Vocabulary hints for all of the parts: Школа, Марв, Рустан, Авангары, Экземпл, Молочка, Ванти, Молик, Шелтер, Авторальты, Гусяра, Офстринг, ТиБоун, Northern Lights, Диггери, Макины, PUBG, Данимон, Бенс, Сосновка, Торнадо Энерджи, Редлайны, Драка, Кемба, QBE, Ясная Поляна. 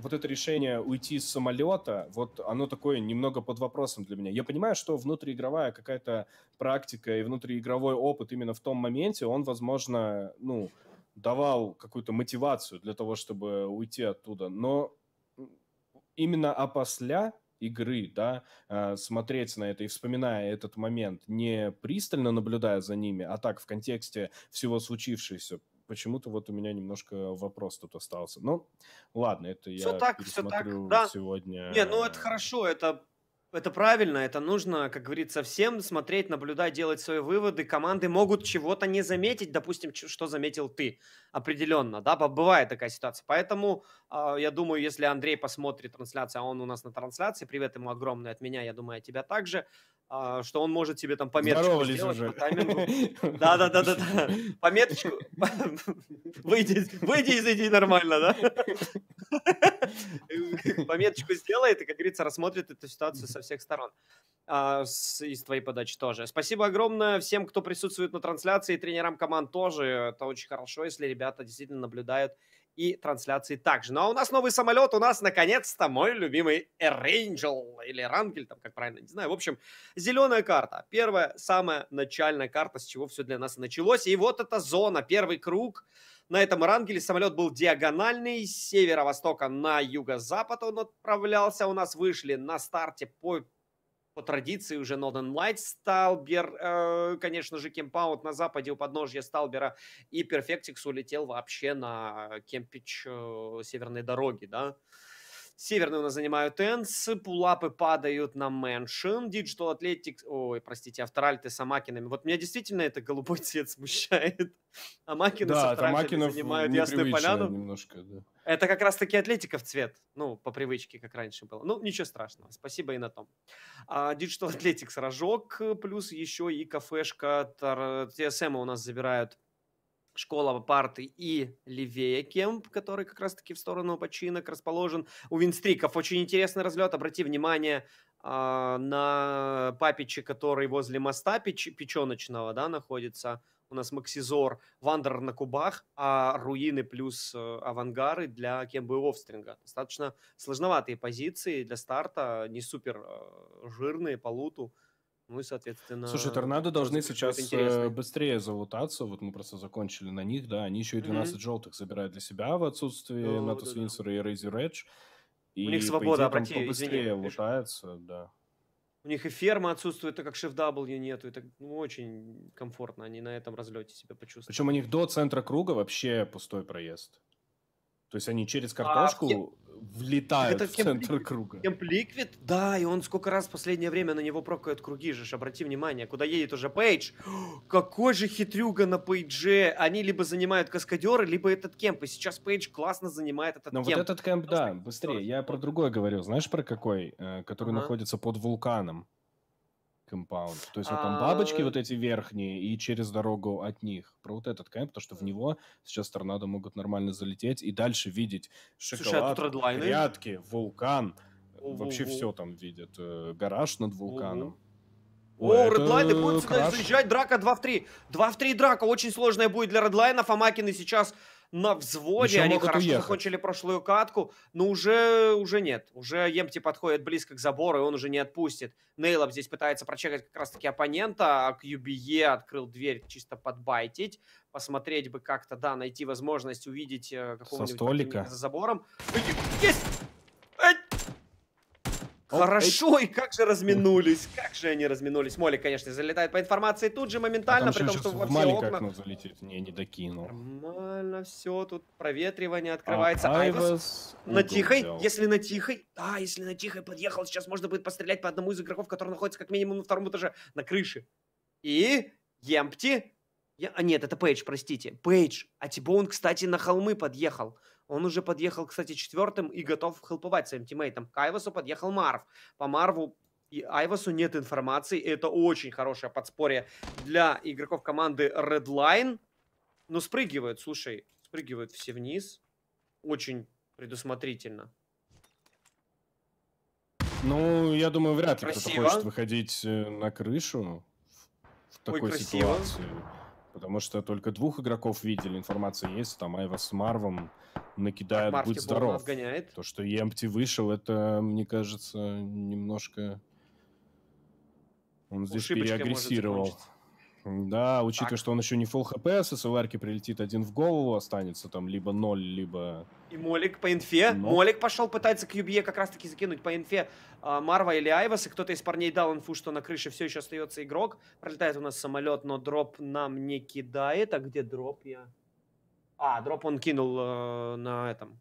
вот это решение уйти с самолета, вот оно такое немного под вопросом для меня. Я понимаю, что внутриигровая какая-то практика и внутриигровой опыт именно в том моменте, он, возможно, ну, давал какую-то мотивацию для того, чтобы уйти оттуда. Но именно опосля игры, да, смотреть на это и вспоминая этот момент, не пристально наблюдая за ними, а так в контексте всего случившегося, почему-то вот у меня немножко вопрос тут остался. Ну, ладно, это все я так, пересмотрю так, да. Сегодня. Не, ну это хорошо, это правильно, это нужно, как говорится, всем смотреть, наблюдать, делать свои выводы. Команды могут чего-то не заметить, допустим, что заметил ты определенно, да, бывает такая ситуация. Поэтому, я думаю, если Андрей посмотрит трансляцию, а он у нас на трансляции, привет ему огромный от меня, я думаю, от тебя также, что он может тебе там пометочку сделать уже. По таймингу. Да-да-да, пометочку. Выйди и зайди нормально, да? Пометочку сделает и, как говорится, рассмотрит эту ситуацию со всех сторон. Из твоей подачи тоже. Спасибо огромное всем, кто присутствует на трансляции, тренерам команд тоже. Это очень хорошо, если ребята действительно наблюдают и трансляции также. Ну а у нас новый самолет, у нас наконец-то мой любимый Эрейнджел или Рангель, там как правильно, не знаю. В общем, зеленая карта. Первая, самая начальная карта, с чего все для нас и началось. И вот эта зона, первый круг. На этом Рангеле самолет был диагональный, с северо-востока на юго-запад он отправлялся. У нас вышли на старте по традиции уже Northern Lights, Сталбер, конечно же, кемпаут на западе у подножья Сталбера, и Перфектикс улетел вообще на кемпич северной дороги, да. Северную у нас занимают Энс, Пулапы падают на Мэншин, Диджитал Атлетикс, ой, простите, Авторальты с Амакинами. Вот меня действительно это голубой цвет смущает. Амакины да, с Авторальтами занимают Ясную Поляну. Немножко, да. Это как раз-таки Атлетиков цвет, ну, по привычке, как раньше было. Ну, ничего страшного, спасибо и на том. Диджитал Атлетикс рожок, плюс еще и кафешка, ТСМ у нас забирают. Школа парты и левее кемп, который как раз-таки в сторону починок расположен. У Винстриков очень интересный разлет. Обрати внимание на папичи, который возле моста печеночного, да, находится. У нас Максизор, Вандер на кубах, а руины плюс авангары для кембы и офстринга. Достаточно сложноватые позиции для старта, не супер жирные по луту. Ну и, соответственно... Слушай, Торнадо должны сейчас быстрее залутаться. Вот мы просто закончили на них, да. Они еще и 12 желтых забирают для себя в отсутствии Натус, Винсера и Рейзер Эдж. У них свобода, обрати, побыстрее лутаются, да. У них и ферма отсутствует, так как шифт-W нету. И так, ну, очень комфортно они на этом разлете себя почувствуют. Причем у них до центра круга вообще пустой проезд. То есть они через картошку... влетают в центр круга. Кемп-ликвид, да, и он сколько раз в последнее время на него прокают круги же, обрати внимание, куда едет уже Пейдж. Какой же хитрюга на Пейдже. Они либо занимают каскадеры, либо этот кемп, и сейчас Пейдж классно занимает этот кемп. Но вот этот кемп, да, быстрее. Я про другой говорю, знаешь про какой? Который находится под вулканом. Компаунд. То есть вот там бабочки вот эти верхние и через дорогу от них. Про вот этот кэмп, то что в него сейчас Торнадо могут нормально залететь и дальше видеть шоколад, грядки, вулкан. Вообще все там видят. Гараж над вулканом. О, Редлайны будут сюда заезжать. Драка 2 в 3. 2 в 3 драка. Очень сложная будет для Редлайнов. Амакины сейчас на взводе. Еще они хорошо закончили прошлую катку, но уже нет. Уже Емпти подходит близко к забору, и он уже не отпустит. Нейлап здесь пытается прочекать как раз-таки оппонента, а QBE открыл дверь чисто подбайтить. Посмотреть бы как-то, да, найти возможность увидеть какого-нибудь за забором. Есть! Хорошо, и как же разминулись, как же они разминулись. Молик, конечно, залетает по информации тут же моментально, при том, что во все окна... залетит, не докинул. Нормально, все, тут проветривание открывается. Айвас на тихой, если на тихой, да, если на тихой подъехал, сейчас можно будет пострелять по одному из игроков, который находится как минимум на втором этаже, на крыше. И Емпти, нет, это Пейдж, простите, Пейдж, а Тибоун, кстати, на холмы подъехал. Он уже подъехал, кстати, четвертым и готов хелповать своим тиммейтам. К Айвасу подъехал Марв. По Марву и Айвасу нет информации. Это очень хорошее подспорье для игроков команды Redline. Но спрыгивают, слушай, спрыгивают все вниз. Очень предусмотрительно. Ну, я думаю, вряд ли кто-то хочет выходить на крышу в такой ситуации. Потому что только двух игроков видели, информация есть, там Айвас с Марвом накидают Марки «Будь здоров». То, что Емпти вышел, это, мне кажется, немножко... Он здесь переагрессировал. Да, учитывая, что он еще не full хп, с СЛРки прилетит один в голову, останется там либо 0, либо... И Молик по инфе. Но... Молик пошел пытается QBE как раз-таки закинуть по инфе Марва или Айвас, и кто-то из парней дал инфу, что на крыше все еще остается игрок. Пролетает у нас самолет, но дроп нам не кидает. А где дроп я? А, дроп он кинул на этом...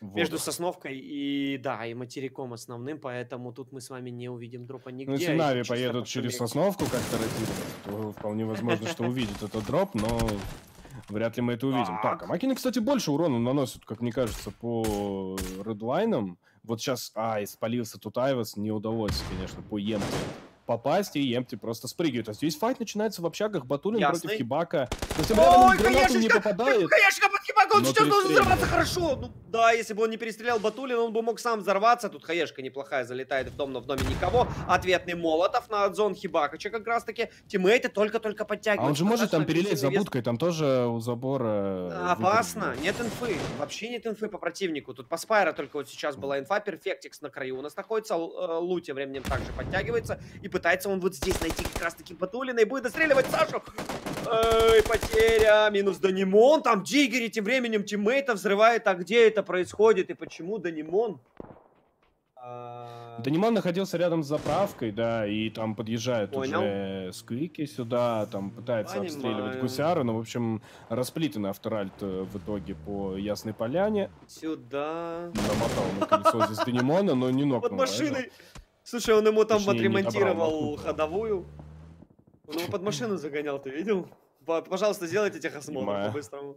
Вот. Между Сосновкой и, да, и материком основным, поэтому тут мы с вами не увидим дропа нигде. Ну, если Нави поедут через Сосновку как-то ротировать, то вполне возможно, что увидят этот дроп, но вряд ли мы это увидим. Так, Амакины, кстати, больше урона наносят, как мне кажется, по редлайнам. Вот сейчас, спалился тут Айвас, не удалось, конечно, по Емпти попасть, и Емпти просто спрыгивает. А здесь файт начинается в общагах, Батулин против Хибака. Ой, конечно, не попадает. Конечно, под Хибака он сейчас должен взорваться хорошо. Ну, да, если бы он не перестрелял Батулин, он бы мог сам взорваться. Тут хаешка неплохая залетает в дом, но в доме никого. Ответный Молотов на адзон Хибакача как раз-таки. Тиммейты только-только подтягивают. А он же может там перелезть за будкой, там тоже у забора... Опасно, нет инфы. Вообще нет инфы по противнику. Тут по Спайра только вот сейчас была инфа. Перфектикс на краю у нас находится. Лути временем также подтягивается. И пытается он вот здесь найти как раз-таки Батулина и будет достреливать Сашу. Ой, потеря. Минус Данимон. Там Диггери тем временем тиммейта взрывает. А где это происходит и почему Данимон? Данимон находился рядом с заправкой, да, и там подъезжают уже сквики сюда, там пытается обстреливать гусяру, но, в общем, расплитан Авторальт в итоге по Ясной Поляне. Сюда. Намотал на колесо здесь Данимона, но не ног. Под машиной. Слушай, он ему там отремонтировал ходовую. Он его под машину загонял, ты видел? Пожалуйста, сделайте техосмотр по-быстрому.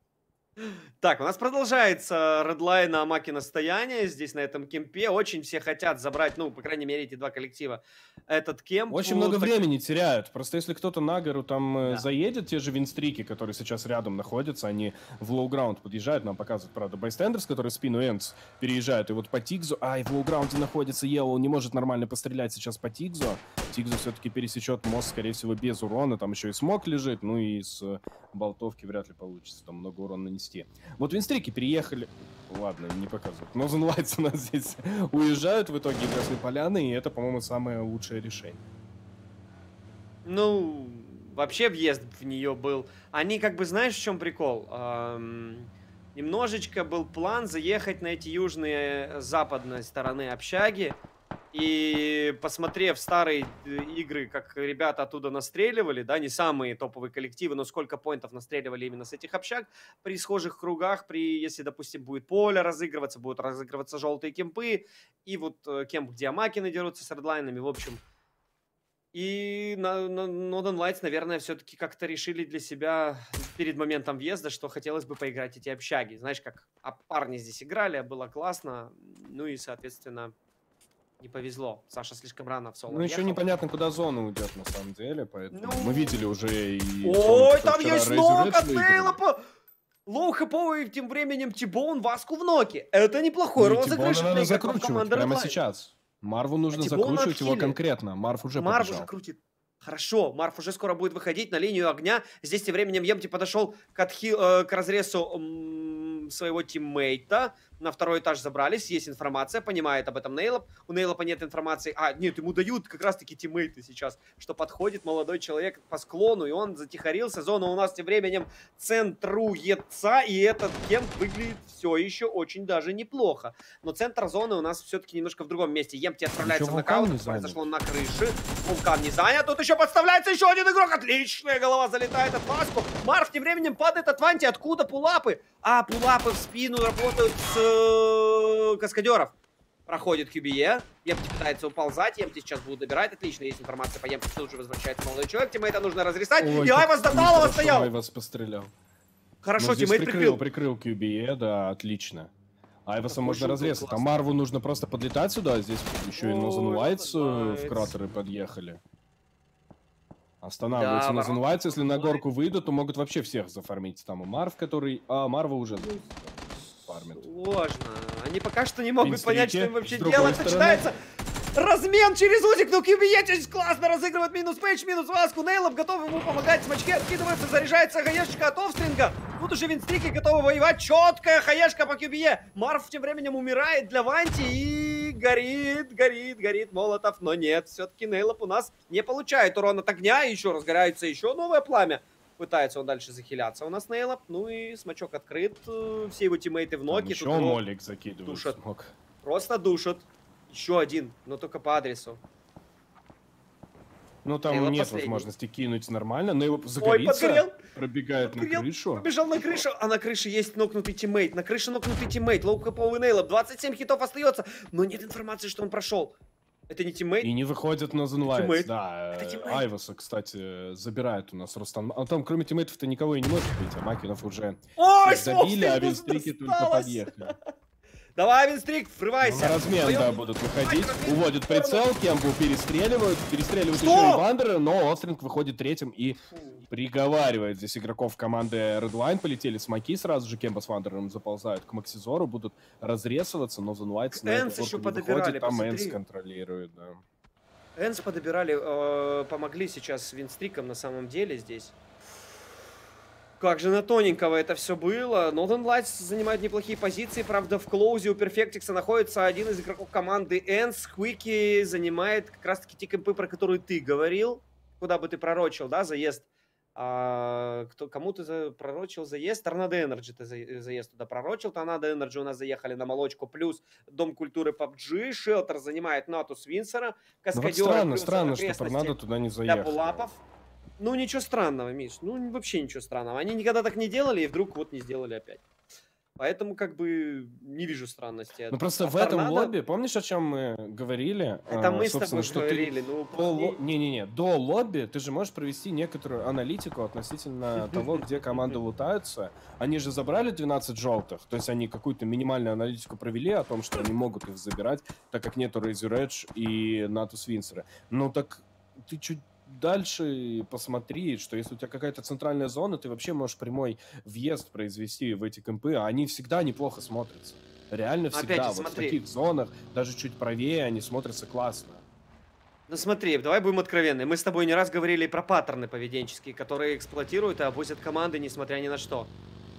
Так, у нас продолжается редлайн на Амакина стояние. Здесь на этом кемпе очень все хотят забрать, ну, по крайней мере, эти два коллектива этот кемп. Очень много времени теряют. Просто если кто-то на гору там заедет, те же Винстрики, которые сейчас рядом находятся, они в лоу-граунд подъезжают. Нам показывают, правда, Байстендерс, который спину Энс переезжают. И вот по Тигзу, и в лоу-граунде находится Йеллоу, не может нормально пострелять сейчас по Тигзу. Тигзу все-таки пересечет мост, скорее всего, без урона. Там еще и смог лежит, ну и с болтовки вряд ли получится. Там много урона нанести. Вот Винстрики переехали... Ладно, не показывают. Northern Lights у нас здесь уезжают в итоге из Красной Поляны, и это, по-моему, самое лучшее решение. Ну, вообще въезд в нее был. Они как бы, знаешь, в чем прикол? Немножечко был план заехать на эти южные западные стороны общаги, и посмотрев старые игры, как ребята оттуда настреливали, да, не самые топовые коллективы, но сколько поинтов настреливали именно с этих общак, при схожих кругах, если, допустим, будет поле разыгрываться, будут разыгрываться желтые кемпы, и вот кемп, где Амакины дерутся с редлайнами, в общем. И Northern Lights, наверное, все-таки как-то решили для себя перед моментом въезда, что хотелось бы поиграть эти общаги. Знаешь, как парни здесь играли, было классно, ну и, соответственно... Не повезло. Саша слишком рано в соло. Ну, еще непонятно, куда зона уйдет, на самом деле, поэтому... Ну... Мы видели уже и... Ой, там есть нок от Нейлапа! Лоу-хэповый тем временем Тибон Васку в ноке. Это неплохой розыгрыш. Тибона надо закручивать прямо сейчас. Марву нужно закручивать его конкретно. Марв уже побежал. Марв уже крутит. Хорошо, Марв уже скоро будет выходить на линию огня. Здесь тем временем Емпти подошел к разрезу... своего тиммейта. На второй этаж забрались. Есть информация, понимает об этом Нейлап. У Нейлапа нет информации. Нет, ему дают как раз-таки тиммейты сейчас, что подходит молодой человек по склону, и он затихарился. Зона у нас тем временем центруется, и этот кемп выглядит все еще очень даже неплохо. Но центр зоны у нас все-таки немножко в другом месте. Емпти отправляется в нокаут. Произошло на крыше. Вулкан не занят. Тут еще подставляется еще один игрок. Отличная голова залетает от Васку. Марв тем временем падает от Ванти. Откуда Пулапы? Пулапы в спину работают с каскадеров. Проходит QBE. Емпти пытается уползать. Емпти сейчас будут добирать. Отлично. Есть информация по Емпти. Тут же возвращается молодой человек. Тиммейта нужно разрезать. И Айвас Даталова стоял. Айвас пострелял. Хорошо, тиммейт прикрыл. Прикрыл QBE, да, отлично. Айваса можно разрезать. Там Марву нужно просто подлетать сюда. Здесь еще и Northern Lights в кратеры подъехали. Останавливаются Northern Lights. Если на горку выйдут, то могут вообще всех зафармить. Там и Марв, который... Марва уже... фармит. Сложно. Они пока что не могут понять, что им вообще делать. Начинается Размен через узик, но QBE здесь классно разыгрывает минус Пейдж, минус Васку. Нейлап готов ему помогать, смачки откидываются, заряжается хаешечка от офстринга. Тут уже Винстрики готовы воевать, четкая хаешка по QBE. Марв тем временем умирает для Ванти и горит Молотов, но нет, все-таки Нейлап у нас не получает урон от огня, еще разгорается еще новое пламя. Пытается он дальше захиляться у нас Нейлап, ну и смачок открыт, все его тиммейты в ноги. Еще Молик закидывает смог. Просто душат. Еще один, но только по адресу. Ну там Нейлап нет последний возможности кинуть нормально, но его загорится. Ой, подгорел. Пробегает подгорел на крышу. Побежал на крышу, а на крыше есть нокнутый тиммейт. На крыше нокнутый тиммейт, лоу-хэповый Нейлап, 27 хитов остается, но нет информации, что он прошел. Это не тиммейт. И не выходит на Northern Lights, да. Айваса, кстати, забирает у нас Рустан. А там, кроме тиммейтов-то никого и не может быть, а Макинов уже забили, а Винстрики только подъехали. Давай, Винстрик, врывайся. Ну, размен, твоем... да, будут выходить. Уводит прицел, Кембу перестреливают что? Еще и Вандера, но Остринг выходит третьим и приговаривает здесь игроков команды Редлайн. Полетели смоки сразу же, Кемба с Вандером заползают к Максизору, будут разрезываться, но Зонлайтс на эту горку не выходит, там Энс контролирует, да. Энс подобирали, помогли сейчас с Винстриком на самом деле здесь. Как же на тоненького это все было. Northern Lights занимают неплохие позиции. Правда, в клоузе у Перфектикса находится один из игроков команды Энс. Хвики занимает как раз-таки ТКМП, про который ты говорил. Куда бы ты пророчил, да, заезд? Кому ты пророчил заезд? Торнадо Энерджи ты заезд туда пророчил. Торнадо Энерджи у нас заехали на молочку. Плюс Дом культуры PUBG. Шелтер занимает Натус Винсера. Ну вот странно, что Торнадо туда не заехал. Пулапов. Ну, ничего странного, Миш. Ну, вообще ничего странного. Они никогда так не делали, и вдруг вот не сделали опять. Поэтому, как бы, не вижу странности. Ну, просто в этом лобби, помнишь, о чем мы говорили? Это мы с тобой говорили. Не-не-не, до лобби ты же можешь провести некоторую аналитику относительно того, где команды лутаются. Они же забрали 12 желтых, то есть они какую-то минимальную аналитику провели о том, что они могут их забирать, так как нету Razor Edge и Натус Винсера. Ну, так ты чуть... Дальше посмотри, что если у тебя какая-то центральная зона, ты вообще можешь прямой въезд произвести в эти кемпы, а они всегда неплохо смотрятся. Реально всегда. Опять же, вот в таких зонах, даже чуть правее, они смотрятся классно. Ну смотри, давай будем откровенны. Мы с тобой не раз говорили про паттерны поведенческие, которые эксплуатируют и обузят команды, несмотря ни на что.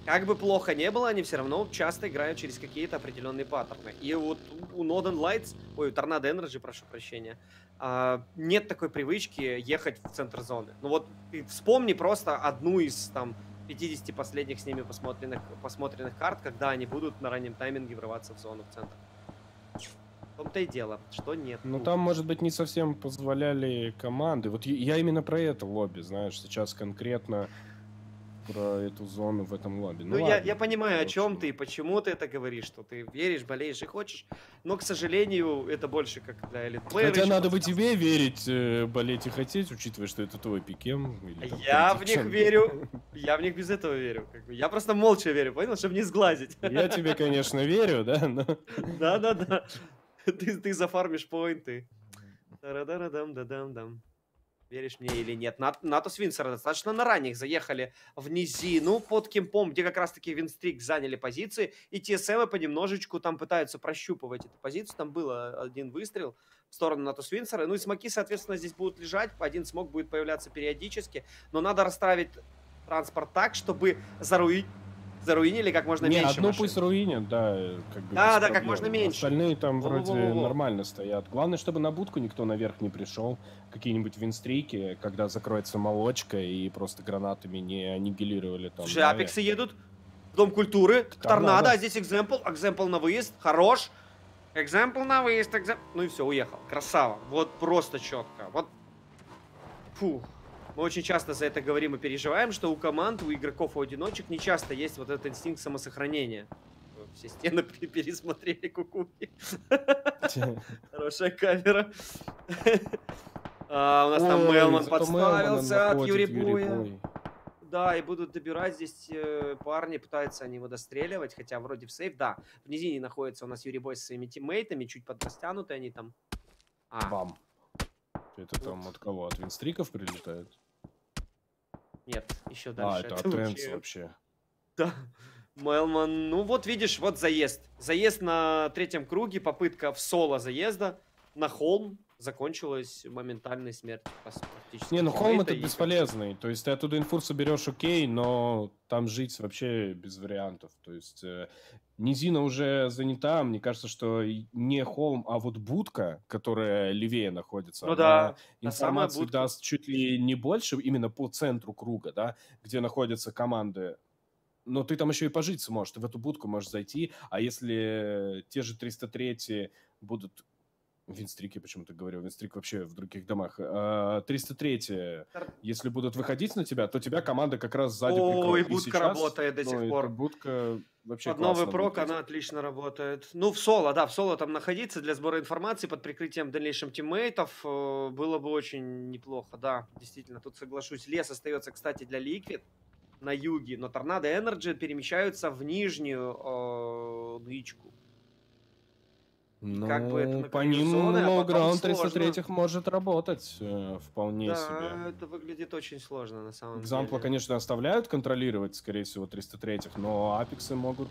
Как бы плохо не было, они все равно часто играют через какие-то определенные паттерны. И вот у Northern Lights, ой, у Торнадо Энерджи, прошу прощения, нет такой привычки ехать в центр зоны. Ну вот вспомни просто одну из там 50 последних с ними посмотренных карт, когда они будут на раннем тайминге врываться в зону, в центр. В том-то и дело, что нет. Ну там, может быть, не совсем позволяли команды. Вот я именно про это лобби, знаешь, сейчас конкретно... про эту зону в этом лобби. Ну, я понимаю, о чем ты и почему ты это говоришь, что ты веришь, болеешь и хочешь, но, к сожалению, это больше как для элитплеера. Хотя надо бы тебе верить, болеть и хотеть, учитывая, что это твой пикем. Я в них верю, я в них без этого верю. Я просто молча верю, понял, чтобы не сглазить. Я тебе, конечно, верю, да, но... Да-да-да, ты зафармишь поинты. Тарадарадам-дадам-дам. Веришь мне или нет? Натус Винсера достаточно на ранних заехали в низину под кемпом, где как раз-таки Винстрик заняли позиции, и ТСМы понемножечку там пытаются прощупывать эту позицию. Там был один выстрел в сторону Натус Винсера. Ну и смоки, соответственно, здесь будут лежать. Один смок будет появляться периодически, но надо расставить транспорт так, чтобы заруинили как можно меньше. Одну машин пусть руинят, да, как бы. Да, как можно меньше. Остальные там вроде нормально стоят. Главное, чтобы на будку никто наверх не пришел. Какие-нибудь Винстрики, когда закроется молочка и просто гранатами не аннигилировали там. Слушай, Апексы едут в Дом культуры, Торнадо, а здесь Экземпл, Экземпл на выезд, хорош. Экземпл на выезд, ну и все, уехал. Красава, вот просто четко. Вот, фух. Мы очень часто за это говорим и переживаем, что у команд, у игроков, у одиночек не часто есть вот этот инстинкт самосохранения. Все стены пересмотрели кукуки. Хорошая камера. У нас там Мелман подставился от Юрибуя. Да, и будут добирать здесь парни, пытаются они его достреливать, хотя вроде в сейф, да. В низине находится у нас Юрибой со своими тиммейтами, чуть подрастянуты они там. Бам. Это вот. Там от кого? От Винстриков прилетает? Нет, еще дальше. Это от Энса вообще. Да. Мэлман, ну вот видишь, вот заезд. Заезд на третьем круге, попытка в соло заезда. на холм закончилась моментальной смертью. Не, ну холм это бесполезный. То есть ты оттуда инфу соберешь, окей, но там жить вообще без вариантов. То есть низина уже занята. Мне кажется, что не холм, а вот будка, которая левее находится. Ну да. Информацию даст чуть ли не больше, именно по центру круга, да, где находятся команды. Но ты там еще и пожить сможешь. Ты в эту будку можешь зайти. А если те же 303 будут... Винстрики, почему-то говорю, Винстрик вообще в других домах. 303-е, если будут выходить на тебя, то тебя команда как раз сзади прикроет. Ой, будка сейчас работает до сих пор. Будка вообще под новый прок, она отлично работает. Ну, в соло, да, в соло там находиться для сбора информации под прикрытием дальнейшим тиммейтов было бы очень неплохо, да, действительно, тут соглашусь. Лес остается, кстати, для Ликвид на юге, но Торнадо Энерджи перемещаются в нижнюю нычку. Ну, как бы это по ним лоу-граунд 303-х может работать вполне себе. Это выглядит очень сложно на самом деле. Экземпла, конечно, оставляют контролировать, скорее всего, 303-х, но апексы могут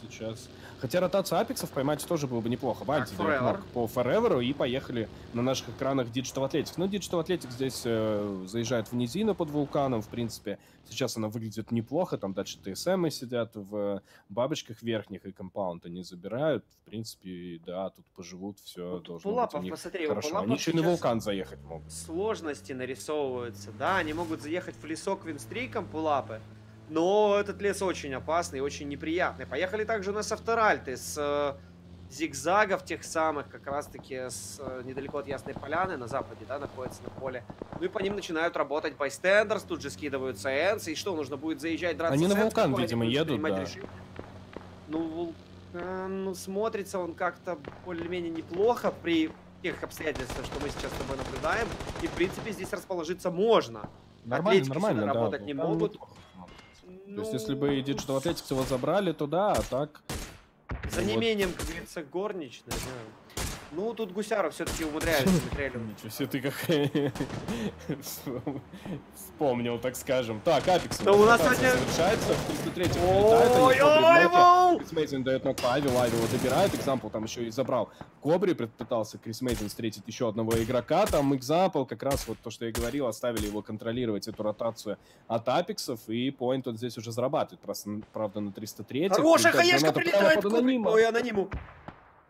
сейчас... Хотя ротацию апексов поймать тоже было бы неплохо. Ванти по Forever и поехали на наших экранах Digital Atletics. Ну, Digital Atletics здесь заезжает в низину под вулканом, в принципе. Сейчас она выглядит неплохо, там дальше ТСМы сидят в бабочках верхних, и компаунд они забирают. В принципе, да, тут поживут, все ну, должно Пулапов, быть посмотри, хорошо. Они еще и на вулкан заехать могут. Сложности нарисовываются, да, они могут заехать в лесок винстриком Пулапы, но этот лес очень опасный, очень неприятный. Поехали также у нас Авторальты с зигзагов тех самых, как раз-таки с недалеко от Ясной Поляны, на западе, да, находится на поле. Ну и по ним начинают работать байстендерс, тут же скидываются энсы, и что, нужно будет заезжать драться они с на вулкан, энс, видимо, едут, да. Ну, вулкан... Ну, смотрится он как-то более-менее неплохо при тех обстоятельствах, что мы сейчас с тобой наблюдаем. И, в принципе, здесь расположиться можно. Нормально, нормально, да. Работать не могут. Ну... То есть, если бы Digital Atletics его забрали, то да, а так... За неимением, как говорится, горничная, да. Ну, тут Гусяров все-таки умудряется. Ничего себе, ты как вспомнил, так скажем. Так, Апекс. Да у нас сегодня... Совершается, в 303-м улетает, они в Крис Мейзин дает ног по Ави, Лави его добирает, Экземпл там еще и забрал. Кобри предпытался Крис Мейзин встретить еще одного игрока, там Экземпл, как раз вот то, что я говорил, оставили его контролировать эту ротацию от Апексов, и поинт он здесь уже зарабатывает, правда, на 303-м. Хорошая хаешка прилетает к... Ой, анониму.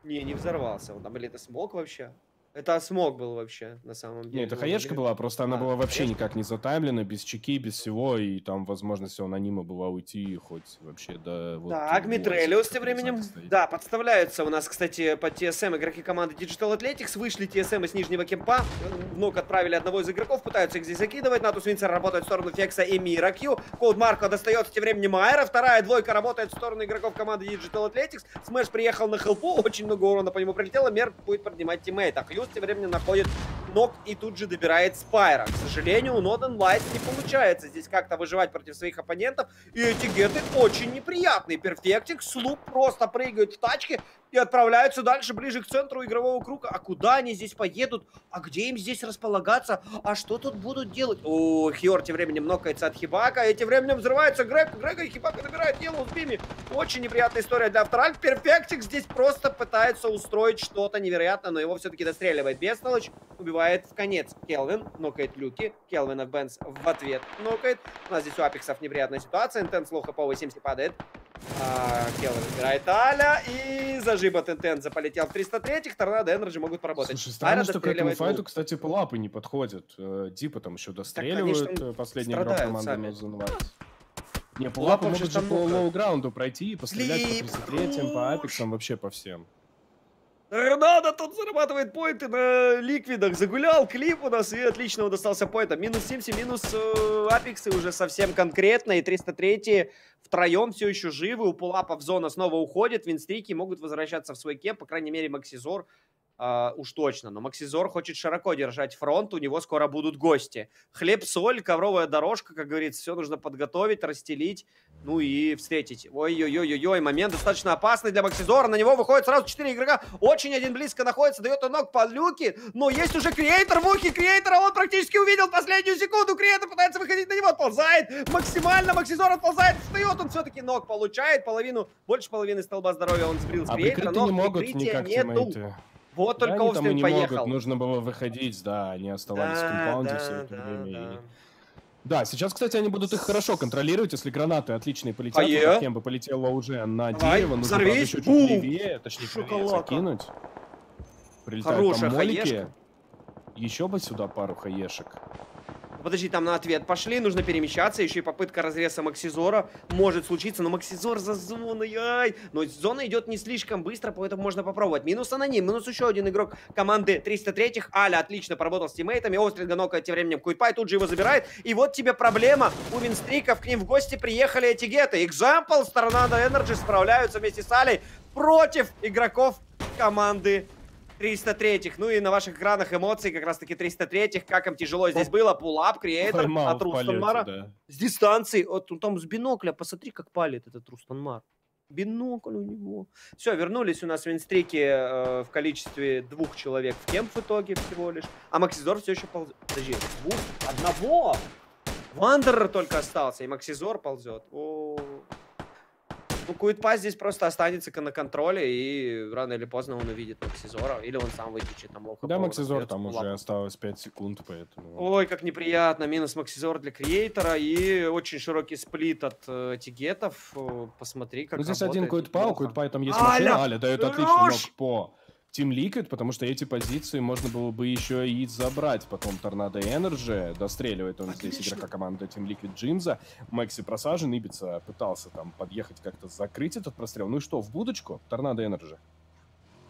Не, не взорвался он там, или это смог вообще? Это смог был вообще, на самом деле. Не, это хаешка была, просто она была вообще никак не затаймлена, без чеки, без всего, и там возможность у анонима была уйти хоть вообще до... Так, Митрелиус тем временем, да, подставляются у нас, кстати, под ТСМ игроки команды Digital Atletics, вышли ТСМ из нижнего кемпа, в ног отправили одного из игроков, пытаются их здесь закидывать, Натус Винсера работает в сторону Фекса и Мира Кью, Код Марко достается тем временем Майера, вторая двойка работает в сторону игроков команды Digital Atletics, Смэш приехал на хелпу, очень много урона по нему прилетело, Мер будет поднимать тиммейта, тем временем находит ног и тут же добирает Спайра. К сожалению, у Northern Lights не получается здесь как-то выживать против своих оппонентов. И эти геты очень неприятные. Перфектикс, Слуп просто прыгают в тачке и отправляются дальше, ближе к центру игрового круга. А куда они здесь поедут? А где им здесь располагаться? А что тут будут делать? О, Хиор тем временем нокается от Хибака. И тем временем взрывается Грег. Грега и Хибака добирает Елу с Бими. Очень неприятная история для Авторальт. Перфектикс здесь просто пытается устроить что-то невероятное, но его все-таки достреливает Бестолочь. Убивает в конец Келвин, нокает Люки, Келвина Бенс в ответ нокает. У нас здесь у Апексов неприятная ситуация, Интенс лоха по 80 падает. Келвин играет Аля, и зажим от Интенза полетел в 303-х, Торнадо Энерджи могут поработать. Слушай, странно, что к этому файту, кстати, Пулапы не подходят. Дипа там еще достреливают, так, конечно, последний игрок команды называется. Не, Пулапы могут же по лоу-граунду пройти и пострелять по 303-м, по Апексам, вообще по всем. Торнадо тут зарабатывает поинты на ликвидах. Загулял клип у нас и отлично достался поинта. Минус Симси, минус Апексы уже совсем конкретно. И 303 втроем все еще живы. У Пулапов зона снова уходит. Винстрики могут возвращаться в свой кемп. По крайней мере, Максизор уж точно. Но Максизор хочет широко держать фронт. У него скоро будут гости. Хлеб, соль, ковровая дорожка, как говорится. Все нужно подготовить, расстелить. Ну и встретить. Ой-ой-ой-ой, момент достаточно опасный для Максизора. На него выходит сразу 4 игрока. Очень один близко находится, дает он ног по Люке. Но есть уже Креатор в ухе Креатора. Он практически увидел последнюю секунду. Креатор пытается выходить на него, отползает. Максимально Максизор отползает, встает. Он все-таки ног получает. Половину, больше половины столба здоровья он сбрил с Креатора. А прикрытия не могут никак тиммейты. Вот только Остин поехал. Нужно было выходить, да, они оставались в компаунде все это время. Да, сейчас, кстати, они будут их хорошо контролировать, если гранаты отличные полетят. Кемба полетела уже на дерево, нужно еще чуть левее, точнее, закинуть. Прилетают там молики. Еще бы сюда пару хаешек. Подожди, там на ответ пошли, нужно перемещаться. Еще и попытка разреза Максизора может случиться, но Максизор за зоной. Ай! Но зона идет не слишком быстро, поэтому можно попробовать. Минус аноним, минус еще один игрок команды 303-х. Аля отлично поработал с тиммейтами. Остринга нокает тем временем Куйпай, тут же его забирает. И вот тебе проблема. У Винстриков к ним в гости приехали эти геты. Экземпл с Торнадо Энерджи справляются вместе с Алей против игроков команды 303-х. Ну и на ваших экранах эмоции как раз таки 303-х. Как им тяжело здесь было. Пулап, креатор от Рустанмара. Да. С дистанции. Вот, ну, там с бинокля. Посмотри, как палит этот Рустанмар. Бинокль у него. Все, вернулись у нас Винстрики в количестве двух человек в кемп в итоге всего лишь. А Максизор все еще ползет. Подожди, двух? Одного? Вандер только остался. И Максизор ползет. О-о-о. Ну, Куитпа здесь просто останется на контроле, и рано или поздно он увидит Максизора, или он сам вытечет там лоха. Да, Максизор там уже осталось 5 секунд, поэтому... Ой, как неприятно. Минус Максизор для креатора, и очень широкий сплит от тигетов. Посмотри, как работает. Ну, здесь один Куитпа, у Куитпа там есть машина. Аля дает отличный ног по Team Liquid, потому что эти позиции можно было бы еще и забрать. Потом Торнадо Энерджи, достреливает он здесь игрока команды Team Liquid Джимза. Макси просажен, Ибица пытался там подъехать как-то закрыть этот прострел. Ну и что, в будочку? Торнадо Энерджи.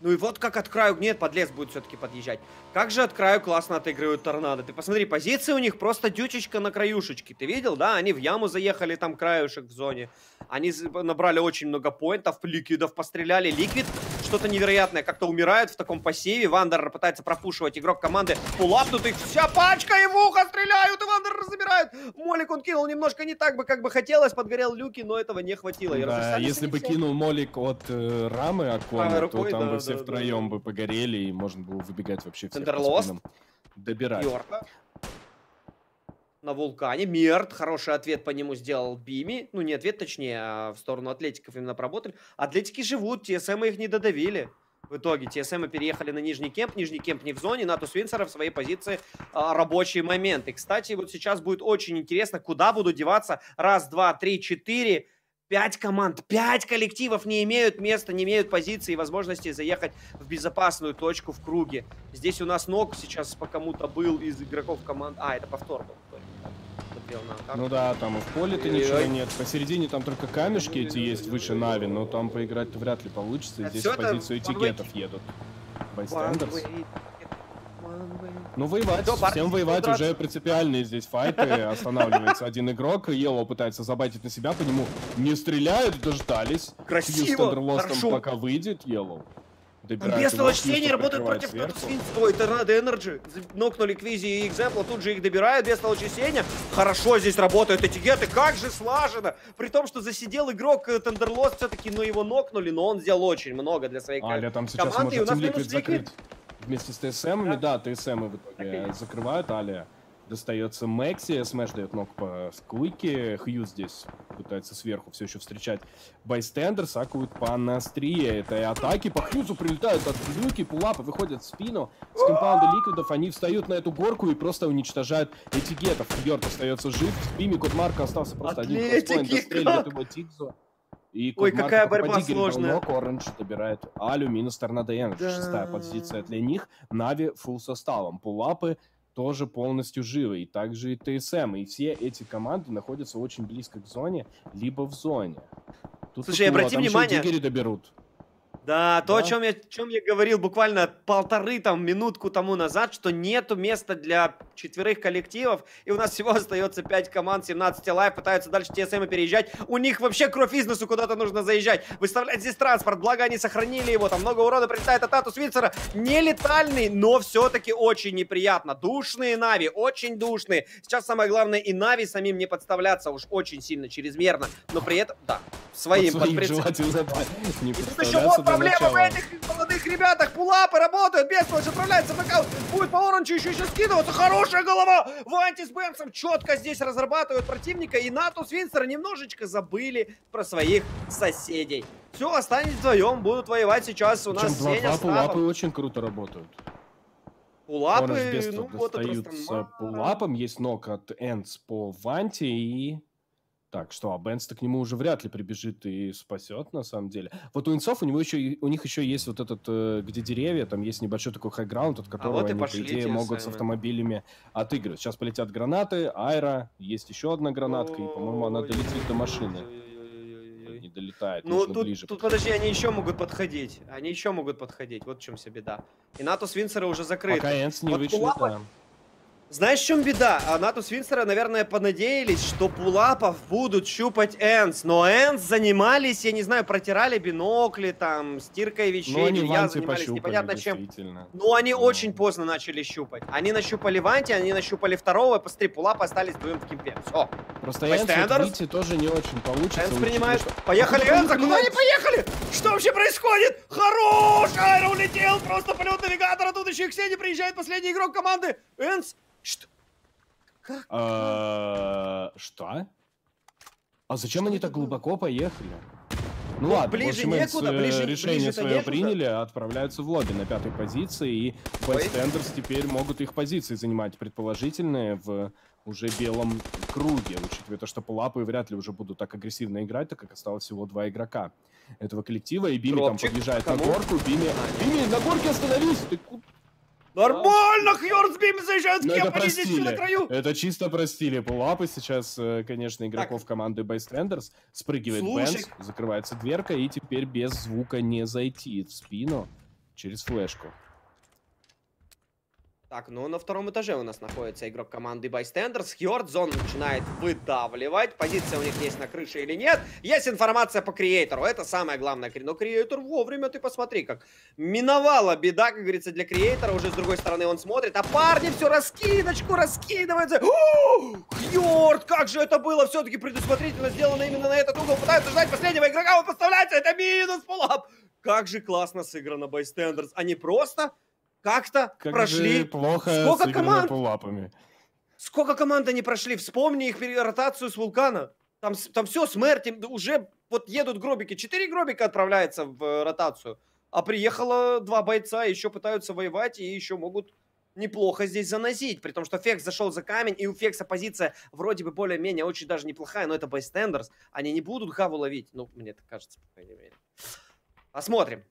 Ну и вот как от краю... Нет, подлез будет все-таки подъезжать. Как же от краю классно отыгрывают Торнадо. Ты посмотри, позиции у них просто дючечка на краюшечке. Ты видел, да? Они в яму заехали, там краюшек в зоне. Они набрали очень много поинтов, ликвидов постреляли. Ликвид что-то невероятное. Как-то умирают в таком пассиве. Вандер пытается пропушивать игрок команды. Пулап, тут их вся пачка и в ухо стреляют. И Вандер забирают. Молик он кинул немножко не так бы, как бы хотелось. Подгорел люки, но этого не хватило. И да, если бы кинул Молик от рамы окона, рукой, то там да, бы все втроем бы погорели, и можно было выбегать вообще всех по спинам. Добирать. Йорта. На вулкане. Мерт. Хороший ответ по нему сделал Бими. Ну, не ответ, точнее, а в сторону атлетиков именно поработали. Атлетики живут, ТСМ их не додавили. В итоге ТСМ переехали на нижний кемп. Нижний кемп не в зоне. Натус Винсера в своей позиции рабочие моменты. Кстати, вот сейчас будет очень интересно, куда будут деваться. Раз, два, три, четыре... 5 команд, 5 коллективов не имеют места, не имеют позиции и возможности заехать в безопасную точку в круге. Здесь у нас ног сейчас по кому-то был из игроков команд... А, это повтор был. Ну да, там и в поле-то ничего нет. Посередине там только камешки эти есть выше Нави, но там поиграть-то вряд ли получится. Здесь в позицию этикетов едут. Байстендерс. Ну, воевать. Всем воевать. Уже принципиальные здесь файты. Останавливается один игрок. Йеллоу пытается забайтить на себя. По нему не стреляют. Дождались. Красиво. Пока выйдет Йеллоу. Бестного чтения работают против Натус. Торнадо Энерджи. Нокнули Квизи и Экземпла. Тут же их добирают. Бестного чтения. Хорошо здесь работают этикеты. Как же слажено. При том, что засидел игрок Тендерлост все-таки, но его нокнули. Но он сделал очень много для своей команды. Аля там сейчас может Team Liquid закрыть. Вместе с ТСМами, да, ТСМы в итоге закрывают, Аля достается Мэкси, Смэш дает ног по Скуйке, Хью здесь пытается сверху все еще встречать Байстендерс, а Куит по Настрие, это и атаки, по Хьюзу прилетают от Люки, Пулапы выходят в спину, с компаунда Ликвидов они встают на эту горку и просто уничтожают этикетов, Йорд остается жив, Бими Кодмарка остался просто один, достреливает его Тигзу. И ой, какая борьба сложная. Оранж добирает Алю, минус Торнадо Энерджи. Да. Шестая позиция для них. Нави фулл составом. Пулапы тоже полностью живы. И также и ТСМ. И все эти команды находятся очень близко к зоне, либо в зоне. Тут слушай, обрати внимание. Диггери доберут. Да, то, о чем я говорил буквально полторы там минутку тому назад, что нету места для 4 коллективов, и у нас всего остается 5 команд, 17 лайв, пытаются дальше ТСМ переезжать, у них вообще кровь из носу, куда-то нужно заезжать, выставлять здесь транспорт, благо они сохранили его, там много урода прилетает от Натус Винсера, нелетальный, но все-таки очень неприятно, душные Нави, очень душные, сейчас самое главное и Нави самим не подставляться уж очень сильно, чрезмерно, но при этом, да, своим подпредставляться. Проблема в этих молодых ребятах. Пулапы работают. Бестолочь отправляется в нокаут. Будет по оранжу еще скидываться. Хорошая голова. Ванти с Бэмсом четко здесь разрабатывают противника. И Натус Винсера немножечко забыли про своих соседей. Все, останется вдвоем, будут воевать сейчас у нас. Пулапы очень круто работают. Пулапы, ну вот достаются. Пулапом есть нок от Энс по Ванти и... Так, что, а Бенс-то к нему уже вряд ли прибежит и спасет, на самом деле. Вот у инцов, у них еще есть вот этот, где деревья, там есть небольшой такой хайграунд, от которого вот они, по идее, могут с автомобилями отыгрывать. Сейчас полетят гранаты, Айра, есть еще одна гранатка, и, по-моему, она долетит до машины. Не долетает, ну, нужно ближе. Тут, подожди, они еще могут подходить. Они еще могут подходить, вот в чем вся беда. И Натус Винсера уже закрыт. Пока Энс не вычислит, да. Знаешь, в чем беда? Натус Винсера, наверное, понадеялись, что Пулапов будут щупать Энс. Но Энс занимались, я не знаю, протирали бинокли, там, стиркой вещей. Я занимались непонятно чем. Но они очень поздно начали щупать. Они нащупали Ванти, они нащупали второго. Посмотри, Пулапы остались вдвоем в кемпе. Все. Просто Энс вот, тоже не очень получится. Энс принимает. Поехали, Энс, куда они поехали? Что вообще происходит? Хорош! Айра улетел, просто полет навигатора. Тут еще и Ксения приезжает, последний игрок команды. Энс. Что? Как? Что? А зачем они так глубоко поехали? Ну ладно, ближе некуда, решение свое приняли, отправляются в лобби на 5-й позиции, и бэкстендерс теперь могут их позиции занимать, предположительные, в уже белом круге, учитывая то, что Пулапы вряд ли уже будут так агрессивно играть, так как осталось всего 2 игрока этого коллектива, и Бими там подъезжает на горку, Бими, на горке остановись! Ты куда? Нормально, Хьорд с Бими заезжают в кемп, они здесь все на краю. Это чисто простили Пулапы. Сейчас, конечно, игроков так. Команды Байстрендерс. Спрыгивает Бенс, закрывается дверка, и теперь без звука не зайти в спину через флешку. Так, ну на втором этаже у нас находится игрок команды Байстендерс. Хьорд зон начинает выдавливать. Позиция у них есть на крыше или нет. Есть информация по креатору. Это самое главное. Но креатор вовремя, ты посмотри, как миновала беда, как говорится, для креатора. Уже с другой стороны он смотрит. А парни все раскидочку раскидываются. Хьорд, как же это было. Все-таки предусмотрительно сделано именно на этот угол. Пытаются ждать последнего игрока. Он подставляется. Это минус Пулап. Как же классно сыграно Байстендерс. Они просто... Как-то прошли. Плохо. Сколько команд? Пулапами. Сколько команд они прошли? Вспомни их переротацию с вулкана. Там все, смерть. Уже вот едут гробики. 4 гробика отправляются в ротацию. А приехало 2 бойца. Еще пытаются воевать. И еще могут неплохо здесь заносить. При том, что Фекс зашел за камень. И у Фекса позиция вроде бы более-менее очень даже неплохая. Но это байстендерс. Они не будут хаву ловить. Ну, мне так кажется, по крайней мере. Посмотрим.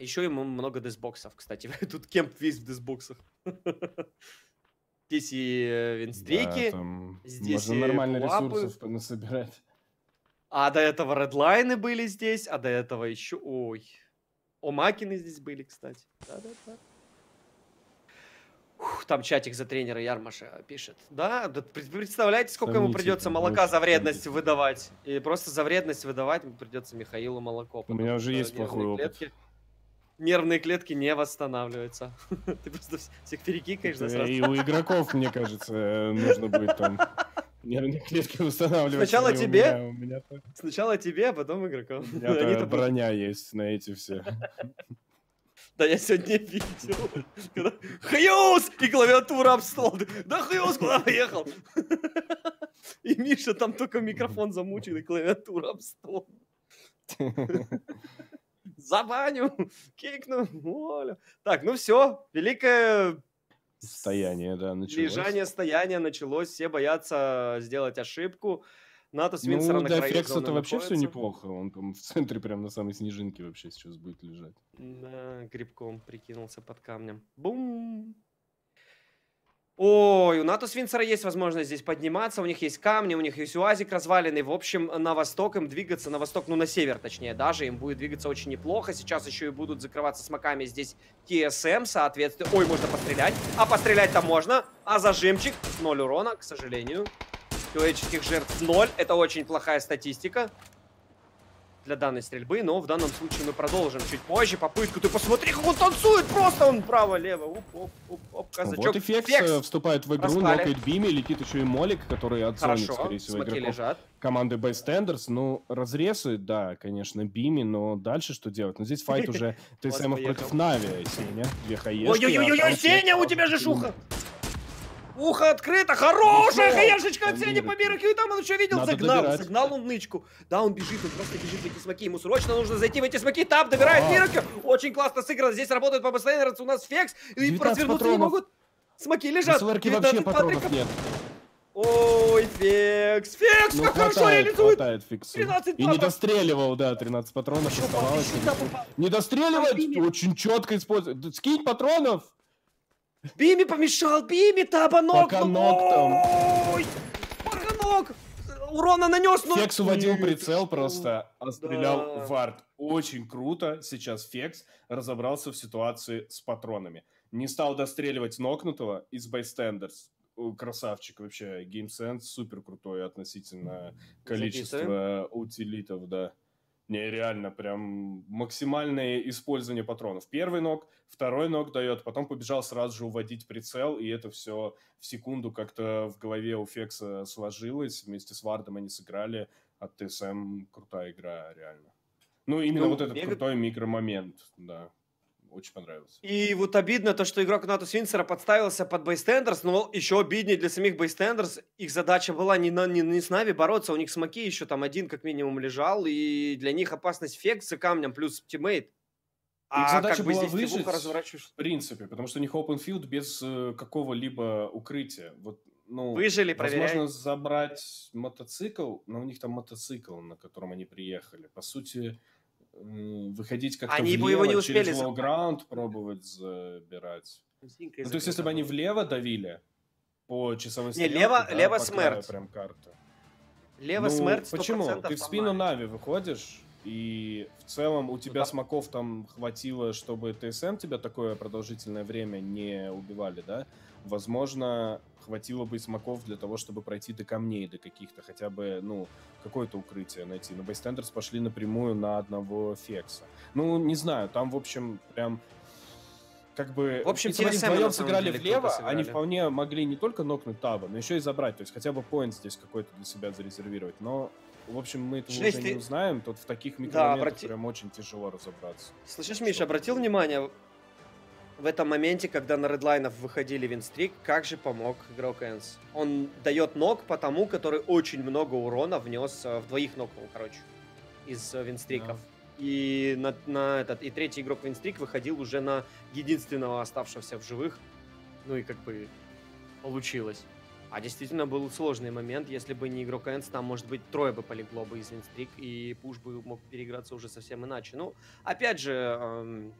Еще ему много десбоксов, кстати. Тут кемп весь в десбоксах. Здесь и Винстрики. Здесь можно нормально ресурсов насобирать. А до этого Редлайны были здесь, а до этого еще... Ой. Амакины здесь были, кстати. Да-да-да. Там чатик за тренера Ярмаша пишет. Да, представляете, сколько ему придется молока за вредность выдавать. И просто за вредность выдавать ему придется Михаилу молоко. У меня уже есть плохой опыт. Нервные клетки не восстанавливаются. Ты просто всех перекикаешь за сразу. И у игроков, мне кажется, нужно будет там нервные клетки восстанавливать. Сначала тебе, а потом игрокам. У броня есть на эти все. Да я сегодня видел. Хьюз! И клавиатура об стол. Да Хьюз, куда поехал? И Миша там только микрофон замучил, и клавиатура об стол. За баню, кикну, воля. Так, ну все, великое стояние, да, началось. Лежание, стояние началось, все боятся сделать ошибку. Натус Винсера на краю зоны находится. Ну, да, Фекс это вообще все неплохо, он там в центре прям на самой снежинке вообще сейчас будет лежать. Да, грибком прикинулся под камнем. Бум! Ой, у Натус Винсера есть возможность здесь подниматься, у них есть камни, у них есть уазик разваленный, в общем, на восток им двигаться, на восток, ну на север точнее даже, им будет двигаться очень неплохо, сейчас еще и будут закрываться смоками здесь ТСМ, соответственно, ой, можно пострелять, а пострелять-то можно, а зажимчик с 0 урона, к сожалению, человеческих жертв 0, это очень плохая статистика для данной стрельбы, но в данном случае мы продолжим чуть позже попытку. Ты посмотри, как он танцует просто! Он право-лево. Оп-оп-оп-оп, казачок. Вот и Фекс вступает в игру, нокает Бими, летит еще и Молик, который отзонит, скорее всего, игроков команды Байстендерс. Ну, разрезы, да, конечно, Бими, но дальше что делать? Но здесь файт уже ТСМов против Нави, Сеня. Две хаешки. Ой-ой-ой, Сеня, у тебя же шуха! Ухо открыто, хорошая хаешечка от Сени по миру. И там он еще видел, загнал он нычку. Да, он бежит, он просто бежит в эти смоки. Ему срочно нужно зайти в эти смоки. Тап добирает мирочку. Очень классно сыграно. Здесь работает по постоянно. У нас Фекс. И развернуться не могут. Смоки лежат. 19 патриков. Ой, Фекс. Фекс, ну, как хорошо реализует. 13 и не достреливал, да, 13 патронов оставалось. Не достреливать, очень четко использовать. Скинь патронов. Бими помешал, Бими, табанок. Ой, порганок. Урона нанес. Но... Фекс уводил прицел просто, а стрелял в арт. Очень круто сейчас Фекс разобрался в ситуации с патронами. Не стал достреливать нокнутого из байстендерс. Красавчик вообще. GameSense супер крутой относительно количества утилитов, да. Не, реально, прям максимальное использование патронов. Первый ног, второй ног дает, потом побежал сразу же уводить прицел, и это все в секунду как-то в голове у Фекса сложилось. Вместе с Вардом они сыграли. От ТСМ крутая игра, реально. Ну, именно вот этот крутой микромомент, да. Очень понравилось. И вот обидно то, что игрок Натус Винсера подставился под бейстендерс, но еще обиднее для самих бейстендерс. Их задача была не с Нави бороться, у них смоки еще там один как минимум лежал, и для них опасность Фекса камнем плюс тиммейт. А их задача как была бы здесь выжить, в принципе, потому что у них open field без какого-либо укрытия. Вот, ну, выжили, проверяй. Возможно, забрать мотоцикл, но у них там мотоцикл, на котором они приехали. По сути... выходить как-то влево, не успели через лоу-граунд пробовать забирать. Ну, то есть, если бы они влево давили по часовой стрелке... Не, лево, да, лево смерть. Прям карта. Лево ну, смерть 100%. Почему? Ты в спину Нави выходишь, и в целом у тебя смоков там хватило, чтобы ТСМ тебя такое продолжительное время не убивали, да? Возможно, хватило бы и смоков для того, чтобы пройти до камней, до каких-то, хотя бы, ну, какое-то укрытие найти. Но бейстендерс пошли напрямую на одного Фекса. Ну, не знаю, там, в общем, прям, как бы... В общем, они вдвоем сыграли влево, они вполне могли не только нокнуть таба, но еще и забрать, то есть хотя бы поинт здесь какой-то для себя зарезервировать. Но, в общем, мы этого уже не узнаем, тут в таких микромоментах прям очень тяжело разобраться. Слышишь, Миша, обратил внимание... В этом моменте, когда на редлайнов выходили Винстрик, как же помог игрок Энс. Он дает ног по тому, который очень много урона внес в двоих ног, короче, из Винстриков. Yeah. И, и третий игрок Винстрик выходил уже на единственного оставшегося в живых. Ну и как бы получилось. А действительно был сложный момент. Если бы не игрок Энс, там, может быть, трое бы полегло бы из Винстрик, и пуш бы мог переиграться уже совсем иначе. Ну, опять же...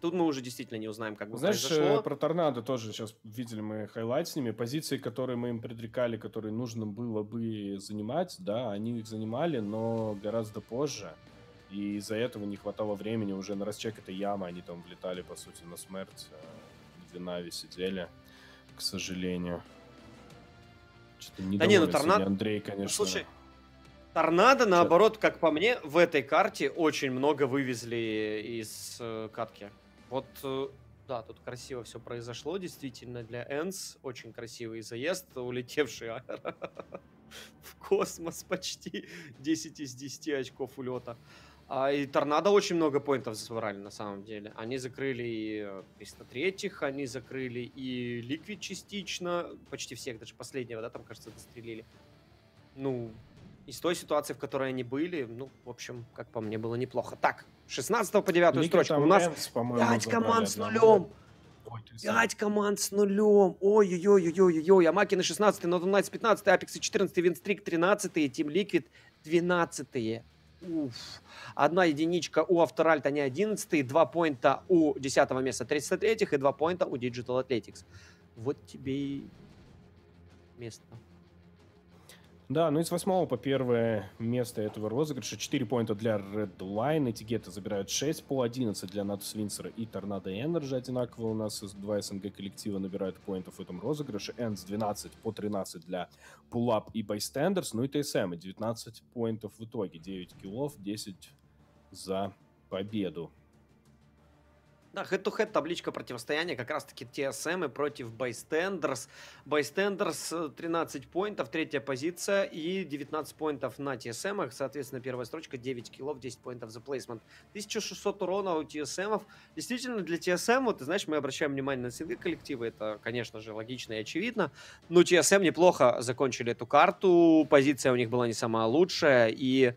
Тут мы уже действительно не узнаем, как бы произошло. Знаешь, про Торнадо тоже сейчас видели мы хайлайт с ними. Позиции, которые мы им предрекали, которые нужно было бы занимать, да, они их занимали, но гораздо позже. И из-за этого не хватало времени уже на расчек этой ямы. Они там влетали, по сути, на смерть. Где Нави сидели, к сожалению. Что-то не думали, ну Торнадо... Андрей, конечно... Слушай... Торнадо, наоборот, как по мне, в этой карте очень много вывезли из катки. Вот, да, тут красиво все произошло, действительно, для Энс. Очень красивый заезд, улетевший аэро в космос почти. 10 из 10 очков улета. И Торнадо очень много поинтов забрали, на самом деле. Они закрыли и 303-х, они закрыли и Ликвид частично. Почти всех, даже последнего, да, там, кажется, дострелили. Ну, из той ситуации, в которой они были, ну, в общем, как по мне, было неплохо. Так, 16 по 9 строчку. У нас 5 команд с нулем. 5 команд с нулем. Ой-ой-ой-ой-ой-ой. Амакины 16, Northern Lights 15, Апексы 14, Винстрик 13, Team Liquid 12. Уф. Одна единичка у Авторальт, они 11, 2 поинта у 10 места 33-х и 2 поинта у Digital Atletics. Вот тебе и место. Да, ну и с 8 по 1 место этого розыгрыша. 4 поинта для Redline, Этигеты забирают 6, по 11 для Натус Винсера и Торнадо Энерджи одинаково у нас. 2 СНГ коллектива набирают поинтов в этом розыгрыше. Энс 12, по 13 для Пулап и Байстендерс. Ну и ТСМ 19 поинтов в итоге. 9 киллов, 10 за победу. Да, head-to-head табличка противостояния, как раз-таки TSM против Bystanders. Bystanders 13 поинтов, третья позиция и 19 поинтов на TSM. Соответственно, первая строчка, 9 киллов, 10 поинтов за плейсмент. 1600 урона у TSM. Действительно, для TSM, вот, ты знаешь, мы обращаем внимание на силы коллектива, это, конечно же, логично и очевидно. Но TSM неплохо закончили эту карту, позиция у них была не самая лучшая, и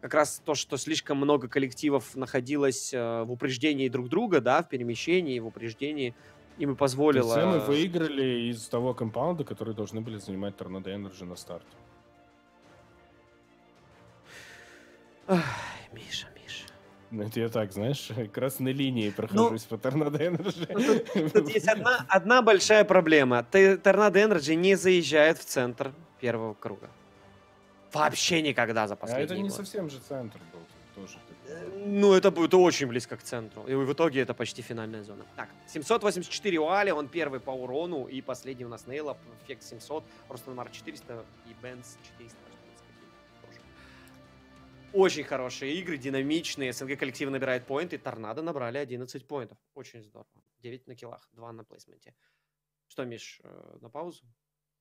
как раз то, что слишком много коллективов находилось в упреждении друг друга, да, в перемещении, в упреждении, им и позволило... TSM выиграли из того компаунда, который должны были занимать Торнадо Энерджи на старте. Ой, Миша, Миша. Ну, это я так, знаешь, красной линией прохожусь по Торнадо Энерджи. Тут есть одна большая проблема. Торнадо Энерджи не заезжает в центр первого круга. Вообще никогда за последний год. А это не совсем же центр был тоже. Ну, это будет очень близко к центру. И в итоге это почти финальная зона. Так, 784 у Али, он первый по урону. И последний у нас Нейлап, Эффект 700, Рустан Марк 400 и Бенс 400. Очень хорошие игры, динамичные. СНГ коллектив набирает поинты. Торнадо набрали 11 поинтов. Очень здорово. 9 на киллах, 2 на плейсменте. Что, Миш, на паузу?